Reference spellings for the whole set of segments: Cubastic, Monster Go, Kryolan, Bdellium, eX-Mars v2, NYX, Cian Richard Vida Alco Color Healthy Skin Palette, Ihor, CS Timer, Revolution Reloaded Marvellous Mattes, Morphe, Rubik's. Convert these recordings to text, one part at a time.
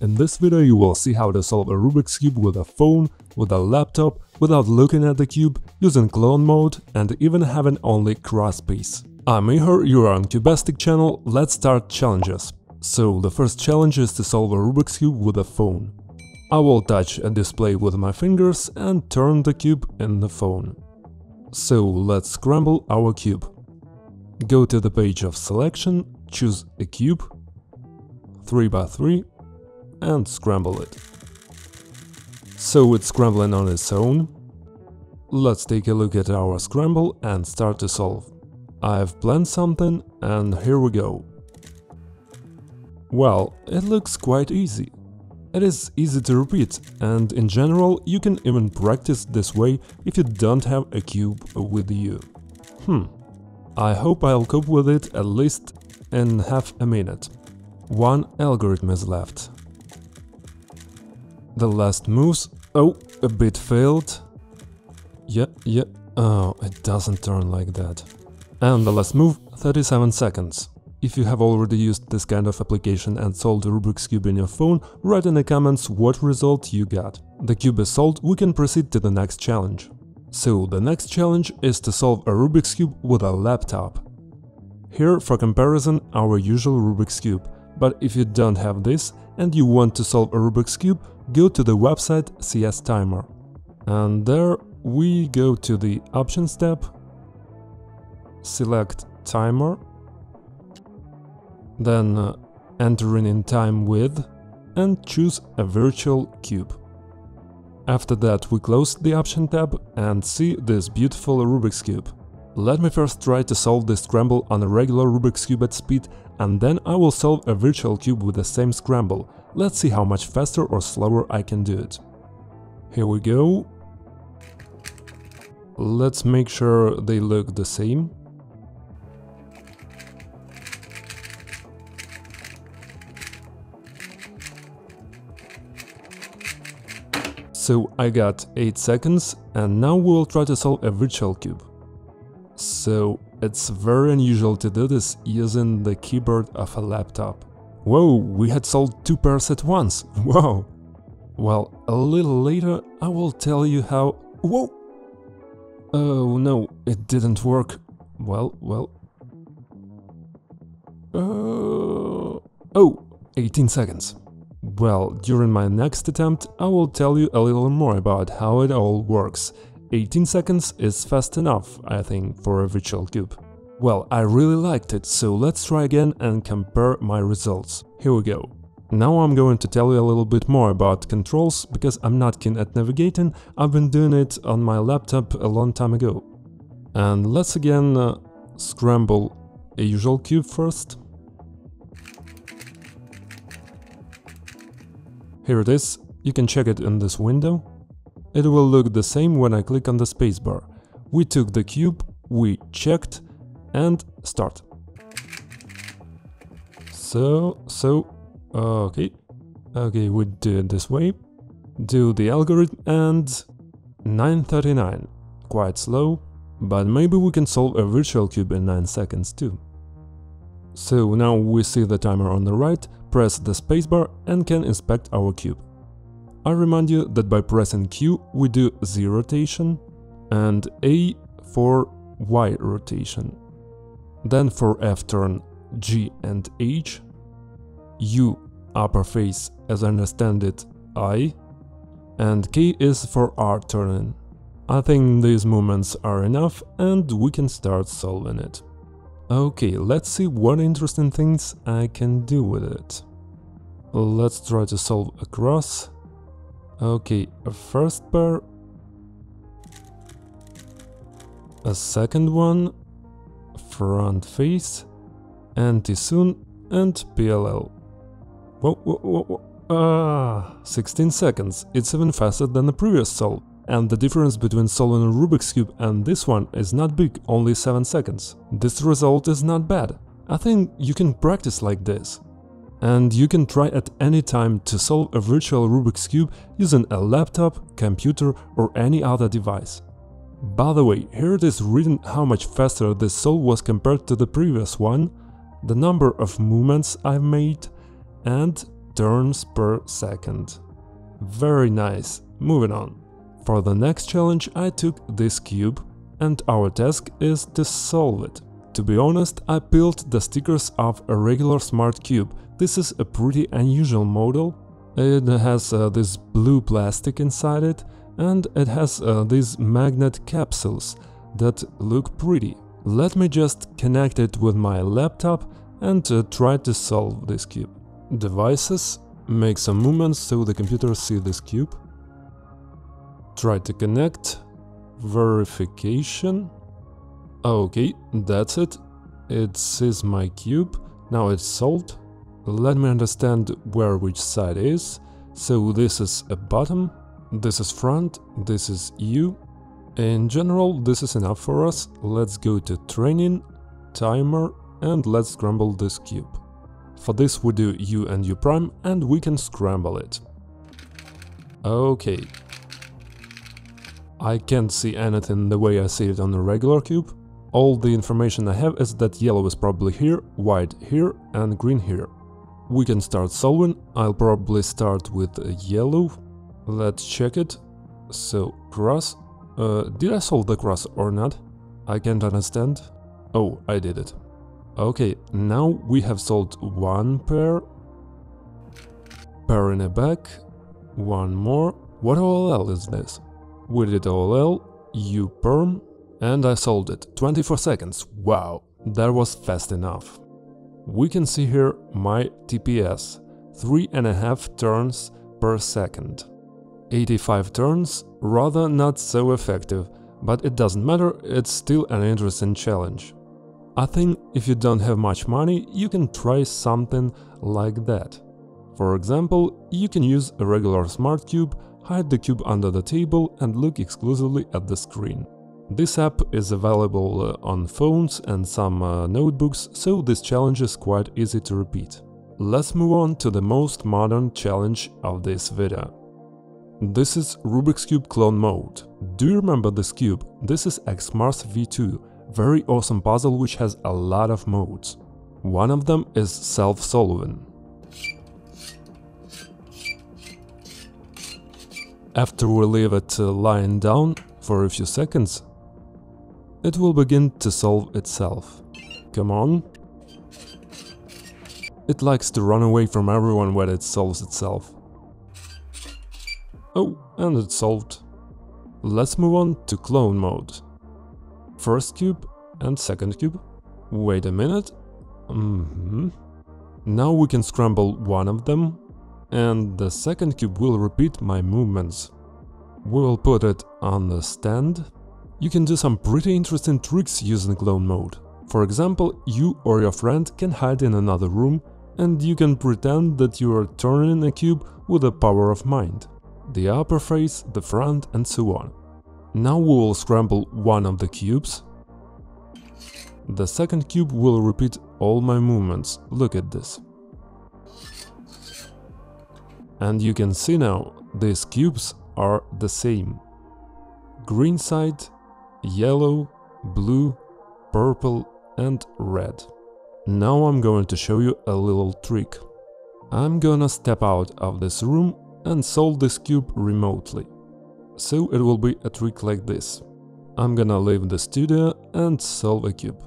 In this video you will see how to solve a Rubik's Cube with a phone, with a laptop, without looking at the cube, using clone mode and even having only cross piece. I'm Ihor, you are on Cubastic channel, let's start challenges. So the first challenge is to solve a Rubik's Cube with a phone. I will touch a display with my fingers and turn the cube in the phone. So let's scramble our cube. Go to the page of selection, choose a cube, 3x3, and scramble it. So it's scrambling on its own. Let's take a look at our scramble and start to solve. I've planned something and here we go. Well, it looks quite easy. It is easy to repeat and in general you can even practice this way if you don't have a cube with you. I hope I'll cope with it at least in half a minute. One algorithm is left. The last moves… Oh, a bit failed. Oh, it doesn't turn like that. And the last move, 37 seconds. If you have already used this kind of application and solved a Rubik's Cube in your phone, write in the comments what result you got. The cube is solved, we can proceed to the next challenge. So the next challenge is to solve a Rubik's Cube with a laptop. Here, for comparison, our usual Rubik's Cube. But if you don't have this and you want to solve a Rubik's Cube, go to the website CS Timer. And there we go to the Options tab, select Timer, then entering in time with, and choose a virtual cube. After that we close the Option tab and see this beautiful Rubik's Cube. Let me first try to solve this scramble on a regular Rubik's Cube at speed, and then I will solve a virtual cube with the same scramble. Let's see how much faster or slower I can do it. Here we go. Let's make sure they look the same. So I got 8 seconds, and now we will try to solve a virtual cube. So it's very unusual to do this using the keyboard of a laptop. Whoa, we had solved two pairs at once, wow! Well, a little later I will tell you how… Whoa! Oh no, it didn't work. Well… Oh, 18 seconds. Well, during my next attempt I will tell you a little more about how it all works. 18 seconds is fast enough, I think, for a virtual cube. Well, I really liked it, so let's try again and compare my results. Here we go. Now I'm going to tell you a little bit more about controls, because I'm not keen at navigating, I've been doing it on my laptop a long time ago. And let's again scramble a usual cube first. Here it is, you can check it in this window. It will look the same when I click on the spacebar. We took the cube, we checked, and start. Okay, we do it this way. Do the algorithm and… 9:39. Quite slow, but maybe we can solve a virtual cube in 9 seconds too. So now we see the timer on the right, press the spacebar and can inspect our cube. I remind you that by pressing Q we do Z rotation and A for Y rotation. Then for F turn G and H, U upper face as I understand it I, and K is for R turning. I think these movements are enough and we can start solving it. Okay, let's see what interesting things I can do with it. Let's try to solve a cross. Okay, a first pair, a second one, front face, anti-soon and PLL. Whoa. 16 seconds, it's even faster than the previous solve. And the difference between solving a Rubik's Cube and this one is not big, only 7 seconds. This result is not bad, I think you can practice like this. And you can try at any time to solve a virtual Rubik's Cube using a laptop, computer or any other device. By the way, here it is written how much faster this solve was compared to the previous one, the number of movements I've made and turns per second. Very nice, moving on. For the next challenge I took this cube and our task is to solve it. To be honest, I peeled the stickers of a regular smart cube. This is a pretty unusual model. It has this blue plastic inside it and it has these magnet capsules that look pretty. Let me just connect it with my laptop and try to solve this cube. Devices, make some movements so the computer sees this cube. Try to connect. Verification. Okay, that's it. It sees my cube. Now it's solved. Let me understand where which side is. So this is a bottom, this is front, this is U. In general, this is enough for us. Let's go to training, timer, and let's scramble this cube. For this we do U and U prime and we can scramble it. Okay. I can't see anything the way I see it on a regular cube. All the information I have is that yellow is probably here, white here and green here. We can start solving. I'll probably start with yellow. Let's check it. So, cross. Did I solve the cross or not? I can't understand. Oh, I did it. Okay, now we have solved one pair. Pair in the back. One more. What OLL is this? We did OLL, U perm, and I solved it. 24 seconds, wow, that was fast enough. We can see here my TPS, 3.5 turns per second. 85 turns, rather not so effective, but it doesn't matter, it's still an interesting challenge. I think if you don't have much money, you can try something like that. For example, you can use a regular smart cube, hide the cube under the table and look exclusively at the screen. This app is available on phones and some notebooks, so this challenge is quite easy to repeat. Let's move on to the most modern challenge of this video. This is Rubik's Cube Clone Mode. Do you remember this cube? This is eX-Mars v2, very awesome puzzle which has a lot of modes. One of them is self-solving. After we leave it lying down for a few seconds, it will begin to solve itself. Come on. It likes to run away from everyone when it solves itself. Oh, and it's solved. Let's move on to clone mode. First cube and second cube. Wait a minute. Now we can scramble one of them. And the second cube will repeat my movements. We will put it on the stand. You can do some pretty interesting tricks using clone mode. For example, you or your friend can hide in another room and you can pretend that you are turning a cube with the power of mind. The upper face, the front and so on. Now we will scramble one of the cubes. The second cube will repeat all my movements. Look at this. And you can see now, these cubes are the same. Green side, yellow, blue, purple and red. Now I'm going to show you a little trick. I'm gonna step out of this room and solve this cube remotely. So it will be a trick like this. I'm gonna leave the studio and solve a cube.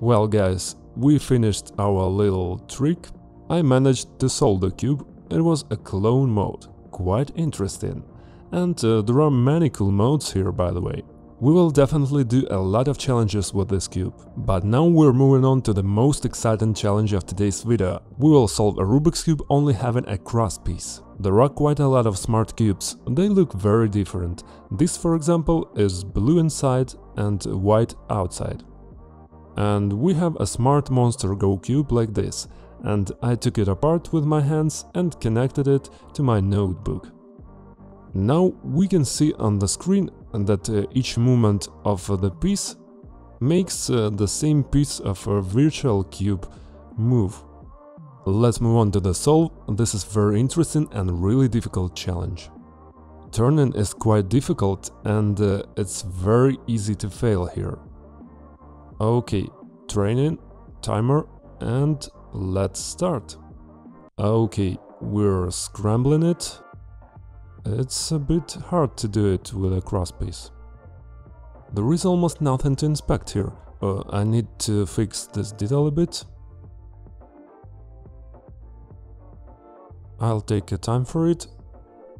Well guys, we finished our little trick. I managed to solve the cube. It was a clone mode, quite interesting. And there are many cool modes here, by the way. We will definitely do a lot of challenges with this cube. But now we're moving on to the most exciting challenge of today's video. We will solve a Rubik's Cube only having a cross piece. There are quite a lot of smart cubes. They look very different. This, for example, is blue inside and white outside. And we have a smart Monster Go cube like this, and I took it apart with my hands and connected it to my notebook. Now we can see on the screen that each movement of the piece makes the same piece of a virtual cube move. Let's move on to the solve. This is very interesting and really difficult challenge. Turning is quite difficult and it's very easy to fail here. Okay, training, timer, and let's start. Okay, we're scrambling it. It's a bit hard to do it with a crosspiece. There is almost nothing to inspect here. I need to fix this detail a bit. I'll take a time for it.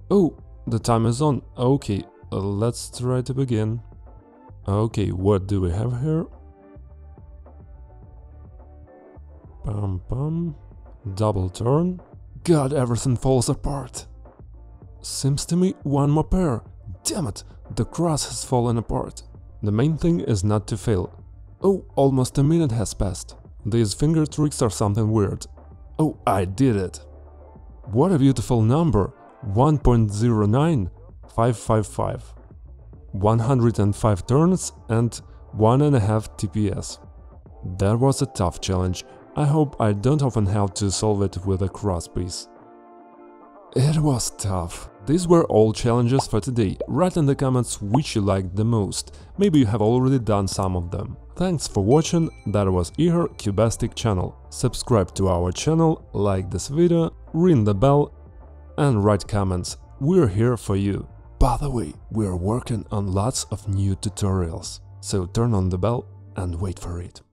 Oh, the time is on. Okay, let's try to begin. Okay, what do we have here? Pam pam. Double turn. God, everything falls apart. Seems to me one more pair. Damn it, the cross has fallen apart. The main thing is not to fail. Oh, almost a minute has passed. These finger tricks are something weird. Oh, I did it. What a beautiful number. 1.09555. 105 turns and 1.5 TPS. That was a tough challenge. I hope I don't often have to solve it with a crosspiece. It was tough. These were all challenges for today. Write in the comments which you liked the most. Maybe you have already done some of them. Thanks for watching. That was Ihor, Cubastic channel. Subscribe to our channel, like this video, ring the bell and write comments. We're here for you. By the way, we're working on lots of new tutorials, so turn on the bell and wait for it.